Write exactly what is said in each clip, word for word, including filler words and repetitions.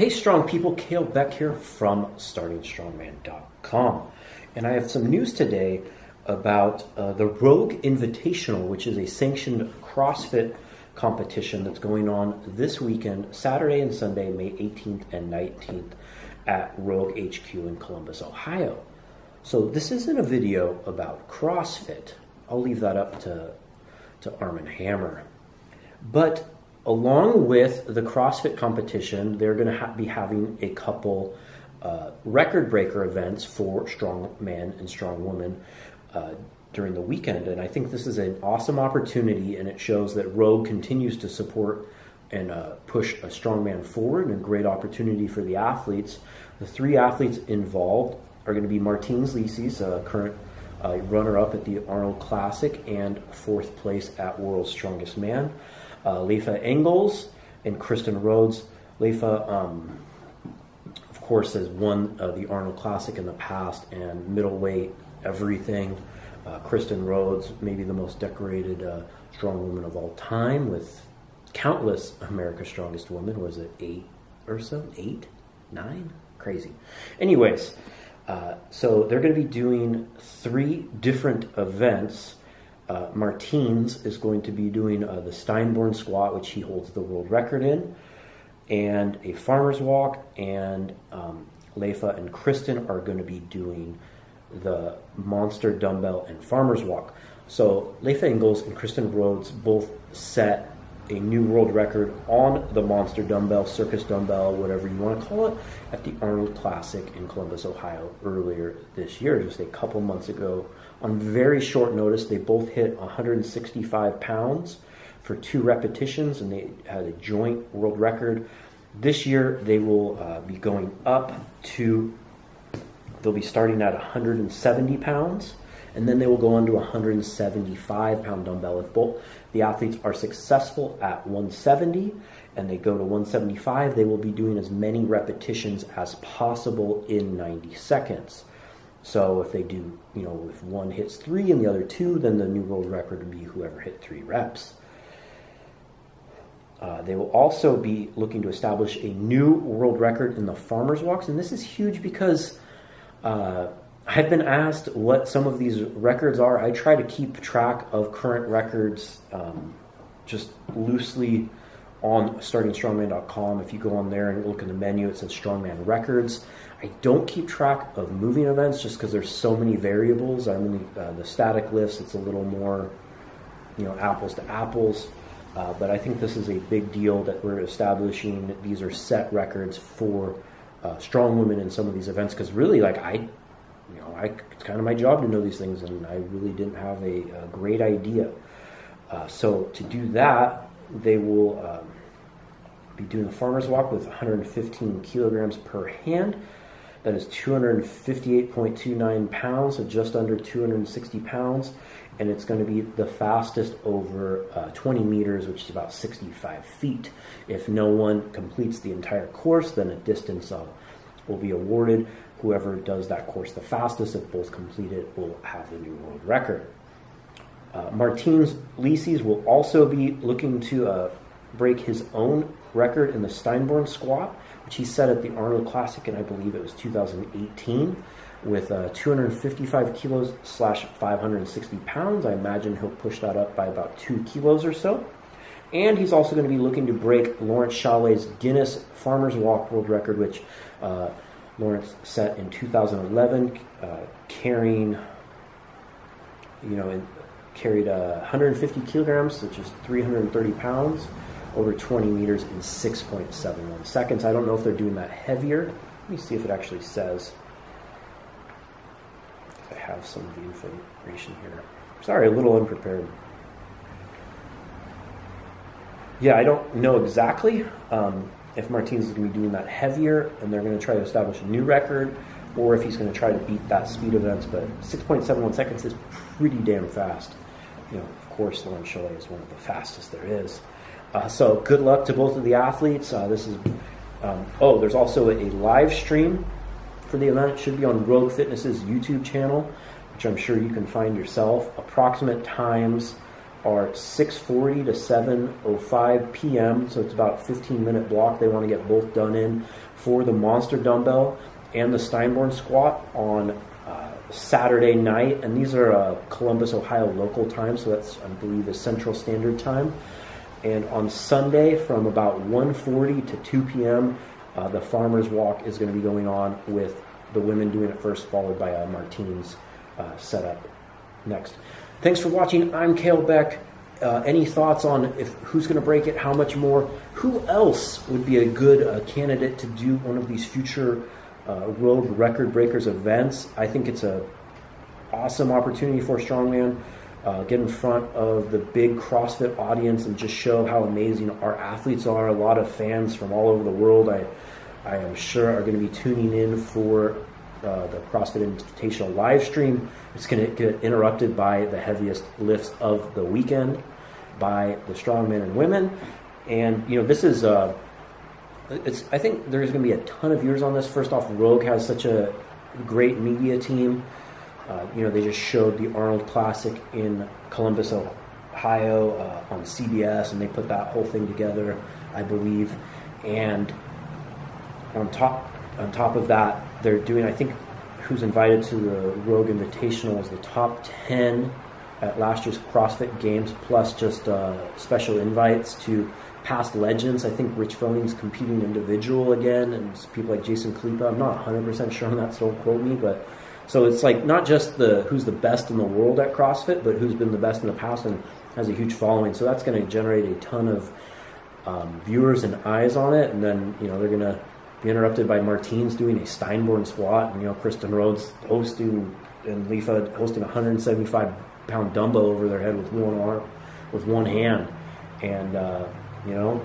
Hey, strong people, Kalle Beck here from Starting Strongman dot com. And I have some news today about uh, the Rogue Invitational, which is a sanctioned CrossFit competition that's going on this weekend, Saturday and Sunday, May eighteenth and nineteenth at Rogue H Q in Columbus, Ohio. So this isn't a video about CrossFit. I'll leave that up to, to Arm and Hammer. But along with the CrossFit competition, they're going to ha be having a couple uh, record-breaker events for strong man and strong woman uh, during the weekend. And I think this is an awesome opportunity, and it shows that Rogue continues to support and uh, push a strongman forward, and a great opportunity for the athletes. The three athletes involved are going to be Martins Licis, uh, current uh, runner-up at the Arnold Classic and fourth place at World's Strongest Man. Uh, Leifia Ingalls and Kristin Rhodes. Leifia, um, of course, has won uh, the Arnold Classic in the past and middleweight everything. Uh, Kristin Rhodes, maybe the most decorated uh, strong woman of all time, with countless America's Strongest Women. Was it eight or so? Eight? Nine? Crazy. Anyways, uh, so they're going to be doing three different events. Uh, Martins is going to be doing uh, the Steinborn squat, which he holds the world record in, and a farmer's walk, and um, Leifia and Kristin are going to be doing the monster dumbbell and farmer's walk. So Leifia Ingalls and Kristin Rhodes both set a new world record on the monster dumbbell, circus dumbbell, whatever you want to call it, at the Arnold Classic in Columbus, Ohio earlier this year, just a couple months ago. On very short notice, they both hit one hundred sixty-five pounds for two repetitions, and they had a joint world record. This year, they will uh, be going up to, they'll be starting at one hundred seventy pounds, and then they will go on to one hundred seventy-five pound dumbbell. If both the athletes are successful at one seventy and they go to one seventy-five, they will be doing as many repetitions as possible in ninety seconds. So if they do, you know, if one hits three and the other two, then the new world record would be whoever hit three reps. Uh, they will also be looking to establish a new world record in the farmer's walks. And this is huge because uh, I've been asked what some of these records are. I try to keep track of current records um, just loosely on starting strongman dot com. If you go on there and look in the menu, it says Strongman Records. I don't keep track of moving events just because there's so many variables. I mean, uh, the static lifts, it's a little more, you know, apples to apples. Uh, but I think this is a big deal that we're establishing that these are set records for uh, strong women in some of these events, because really, like, I, you know, I, it's kind of my job to know these things, and I really didn't have a, a great idea. Uh, so to do that, they will um, be doing the farmer's walk with one hundred fifteen kilograms per hand. That is two hundred fifty-eight point two nine pounds, so just under two hundred sixty pounds. And it's going to be the fastest over uh, twenty meters, which is about sixty-five feet. If no one completes the entire course, then a distance uh, will be awarded. Whoever does that course the fastest, if both complete it, will have the new world record. Uh, Martins Licis will also be looking to uh, break his own record in the Steinborn squat, which he set at the Arnold Classic, and I believe it was two thousand eighteen, with uh, two hundred fifty-five kilos slash five hundred sixty pounds. I imagine he'll push that up by about two kilos or so. And he's also going to be looking to break Lawrence Chalet's Guinness Farmer's Walk world record, which uh, Lawrence set in two thousand eleven, uh, carrying, you know, in, carried uh, one hundred fifty kilograms, which is three hundred thirty pounds, over twenty meters in six point seven one seconds. I don't know if they're doing that heavier. Let me see if it actually says. I have some of the information here. Sorry, a little unprepared. Yeah, I don't know exactly um, if Martins is going to be doing that heavier and they're going to try to establish a new record, or if he's going to try to beat that speed events, but six point seven one seconds is pretty damn fast. You know, of course, Lawrence Chalet is one of the fastest there is. Uh, so good luck to both of the athletes. Uh, this is um, oh, there's also a, a live stream for the event. It should be on Rogue Fitness's YouTube channel, which I'm sure you can find yourself. Approximate times are six forty to seven oh five p m So it's about a fifteen minute block they want to get both done in for the monster dumbbell and the Steinborn squat on uh, Saturday night. And these are uh, Columbus, Ohio local time, so that's, I believe, the Central Standard Time. And on Sunday from about one forty to two p m, uh, the Farmer's Walk is going to be going on with the women doing it first, followed by a Martins uh, setup next. Thanks for watching. I'm Kalle Beck. Uh, any thoughts on if who's going to break it, how much more, who else would be a good uh, candidate to do one of these future uh, Rogue Record Breakers events? I think it's an awesome opportunity for Strongman. Uh, get in front of the big CrossFit audience and just show how amazing our athletes are. A lot of fans from all over the world, I, I am sure, are going to be tuning in for uh, the CrossFit Invitational live stream. It's going to get interrupted by the heaviest lifts of the weekend by the strongmen and women. And, you know, this is, uh, it's, I think there's going to be a ton of viewers on this. First off, Rogue has such a great media team. Uh, you know, they just showed the Arnold Classic in Columbus, Ohio uh, on C B S, and they put that whole thing together, I believe. And on top, on top of that, they're doing, I think, who's invited to the Rogue Invitational was the top ten at last year's CrossFit Games, plus just uh, special invites to past legends. I think Rich Froning's competing individual again, and people like Jason Kalipa. I'm not one hundred percent sure on that, so don't quote me, but... So it's like not just the who's the best in the world at CrossFit, but who's been the best in the past and has a huge following. So that's going to generate a ton of um, viewers and eyes on it. And then, you know, they're going to be interrupted by Martins doing a Steinborn squat and, you know, Kristin Rhodes hosting and Leifia hosting a one seventy-five pound dumbbell over their head with one arm, with one hand. And, uh, you know,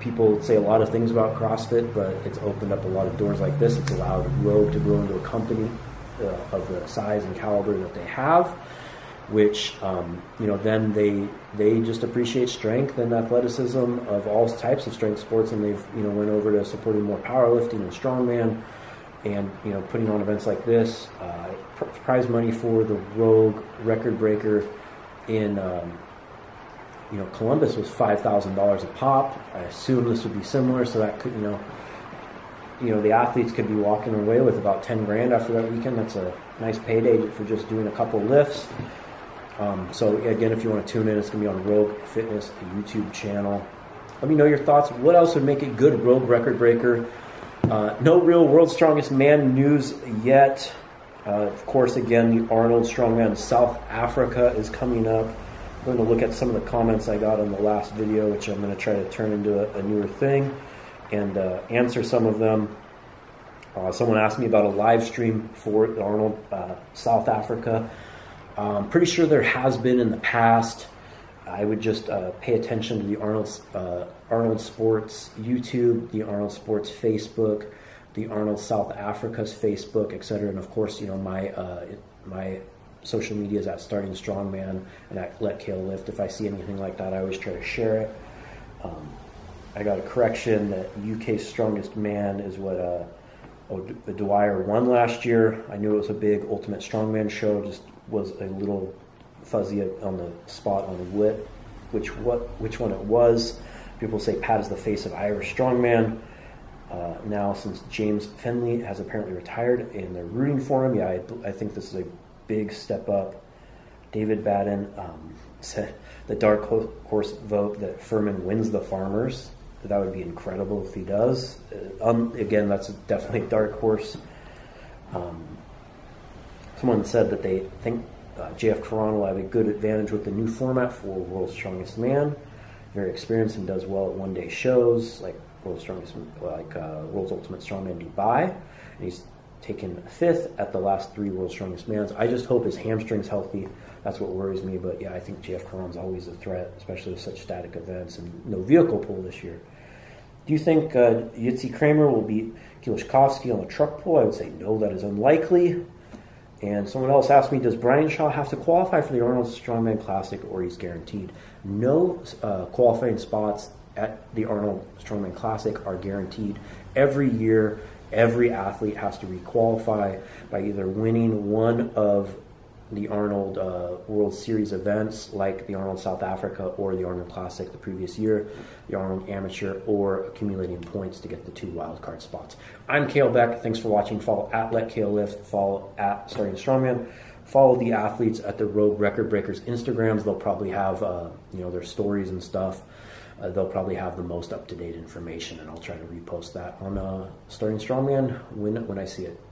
people say a lot of things about CrossFit, but it's opened up a lot of doors like this. It's allowed Rogue to grow into a company Uh, of the size and caliber that they have, which um, you know, then they they just appreciate strength and athleticism of all types of strength sports, and they've, you know, went over to supporting more powerlifting and strongman, and, you know, putting on events like this. Uh, pr prize money for the Rogue Record Breaker in um, you know, Columbus was five thousand dollars a pop. I assume this would be similar, so that could, you know. You know, the athletes could be walking away with about ten grand after that weekend. That's a nice payday for just doing a couple lifts. Um, so, again, if you want to tune in, it's going to be on Rogue Fitness, the YouTube channel. Let me know your thoughts. What else would make a good Rogue Record Breaker? Uh, no real World's Strongest Man news yet. Uh, of course, again, the Arnold Strongman South Africa is coming up. I'm going to look at some of the comments I got on the last video, which I'm going to try to turn into a, a newer thing, and uh, answer some of them. Uh, someone asked me about a live stream for the Arnold uh, South Africa. I'm pretty sure there has been in the past. I would just uh, pay attention to the Arnold, uh, Arnold Sports YouTube, the Arnold Sports Facebook, the Arnold South Africa's Facebook, et cetera. And of course, you know, my uh, my social media is at Starting Strongman and at LetKalleLift. If I see anything like that, I always try to share it. Um, I got a correction that U K's Strongest Man is what uh, Dwyer won last year. I knew it was a big Ultimate Strongman show, just was a little fuzzy on the spot on what, which what which one it was. People say Pat is the face of Irish Strongman uh, now, since James Finley has apparently retired and they're rooting for him. Yeah, I, I think this is a big step up. David Baden um, said the dark horse vote that Furman wins the Farmers. That would be incredible if he does. Um, again, that's definitely a dark horse. Um, someone said that they think uh, J F Caron will have a good advantage with the new format for World's Strongest Man. Very experienced and does well at one-day shows like World's Strongest, like uh, World's Ultimate Strongman Dubai. And he's taken fifth at the last three World's Strongest Mans. I just hope his hamstring's healthy. That's what worries me. But yeah, I think J F Caron's always a threat, especially with such static events and no vehicle pull this year. Do you think uh, Yitzi Kramer will beat Kielishkovsky on a truck pull? I would say no, that is unlikely. And someone else asked me, does Brian Shaw have to qualify for the Arnold Strongman Classic, or he's guaranteed? No uh, qualifying spots at the Arnold Strongman Classic are guaranteed. Every year, every athlete has to requalify by either winning one of the Arnold uh, World Series events, like the Arnold South Africa or the Arnold Classic the previous year, the Arnold Amateur, or accumulating points to get the two wildcard spots. I'm Kalle Beck. Thanks for watching. Follow at LetKalleLift. Follow at Starting Strongman. Follow the athletes at the Rogue Record Breakers Instagrams. They'll probably have uh, you know, their stories and stuff. Uh, they'll probably have the most up-to-date information, and I'll try to repost that on uh, Starting Strongman when when I see it.